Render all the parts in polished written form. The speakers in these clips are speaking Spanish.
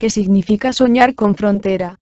que significa soñar con frontera.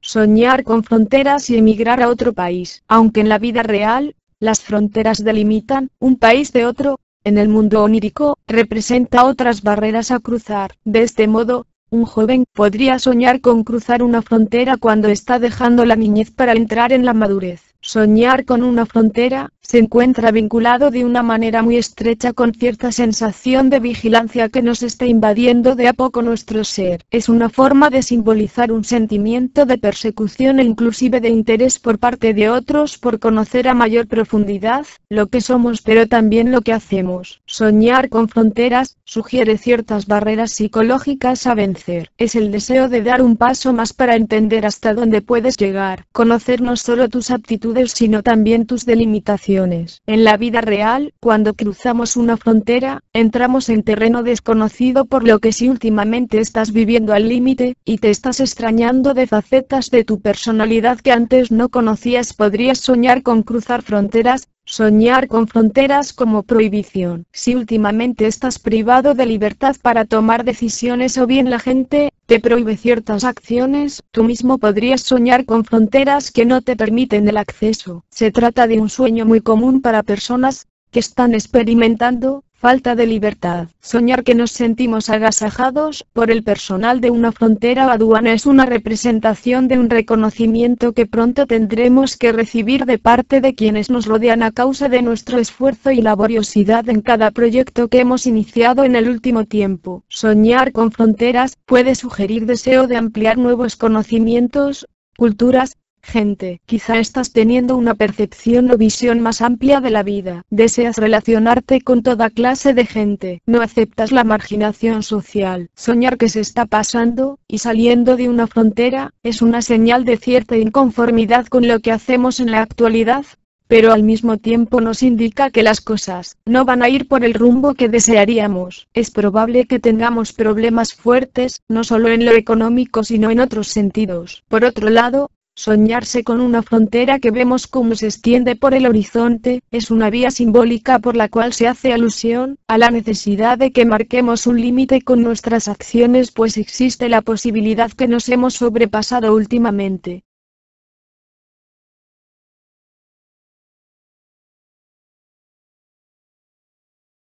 Soñar con fronteras y emigrar a otro país. Aunque en la vida real, las fronteras delimitan un país de otro, en el mundo onírico, representa otras barreras a cruzar. De este modo, un joven podría soñar con cruzar una frontera cuando está dejando la niñez para entrar en la madurez. Soñar con una frontera se encuentra vinculado de una manera muy estrecha con cierta sensación de vigilancia que nos está invadiendo de a poco nuestro ser. Es una forma de simbolizar un sentimiento de persecución e inclusive de interés por parte de otros por conocer a mayor profundidad lo que somos pero también lo que hacemos. Soñar con fronteras sugiere ciertas barreras psicológicas a vencer. Es el deseo de dar un paso más para entender hasta dónde puedes llegar, conocer no solo tus aptitudes sino también tus delimitaciones. En la vida real, cuando cruzamos una frontera, entramos en terreno desconocido por lo que si últimamente estás viviendo al límite, y te estás extrañando de facetas de tu personalidad que antes no conocías, podrías soñar con cruzar fronteras. Soñar con fronteras como prohibición. Si últimamente estás privado de libertad para tomar decisiones o bien la gente te prohíbe ciertas acciones, tú mismo podrías soñar con fronteras que no te permiten el acceso. Se trata de un sueño muy común para personas que están experimentando falta de libertad. Soñar que nos sentimos agasajados por el personal de una frontera o aduana es una representación de un reconocimiento que pronto tendremos que recibir de parte de quienes nos rodean a causa de nuestro esfuerzo y laboriosidad en cada proyecto que hemos iniciado en el último tiempo. Soñar con fronteras puede sugerir deseo de ampliar nuevos conocimientos, culturas, gente. Quizá estás teniendo una percepción o visión más amplia de la vida. Deseas relacionarte con toda clase de gente. No aceptas la marginación social. Soñar que se está pasando y saliendo de una frontera es una señal de cierta inconformidad con lo que hacemos en la actualidad, pero al mismo tiempo nos indica que las cosas no van a ir por el rumbo que desearíamos. Es probable que tengamos problemas fuertes, no solo en lo económico sino en otros sentidos. Por otro lado, soñarse con una frontera que vemos como se extiende por el horizonte, es una vía simbólica por la cual se hace alusión a la necesidad de que marquemos un límite con nuestras acciones pues existe la posibilidad que nos hemos sobrepasado últimamente.